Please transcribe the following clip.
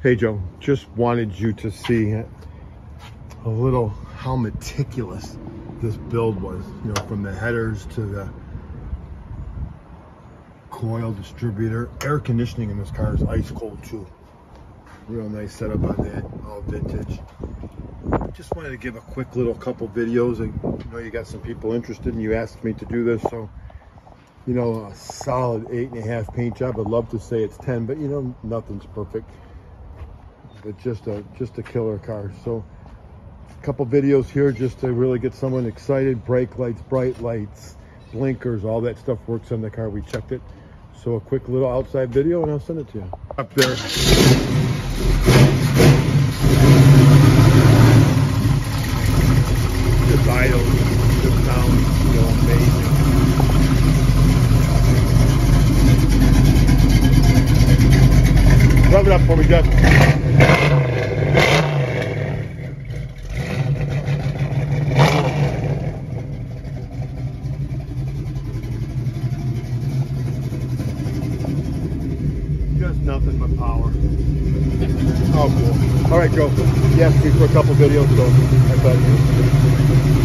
Hey Joe, just wanted you to see a little how meticulous this build was, you know, from the headers to the coil distributor. Air conditioning in this car is ice cold too. Real nice setup on that, all vintage. Just wanted to give a quick little couple videos, and you know you got some people interested and you asked me to do this, so you know, a solid 8.5 paint job. I'd love to say it's 10, but you know, nothing's perfect. But just a killer car. So a couple videos here just to really get someone excited. Brake lights, bright lights, blinkers, all that stuff works on the car. We checked it. So a quick little outside video and I'll send it to you. Up there. Just idle. Just sounds, you know, amazing. Rev it up for me, Justin. Nothing but power. Oh, cool. All right, Joe. You asked me for a couple videos, so I thought you.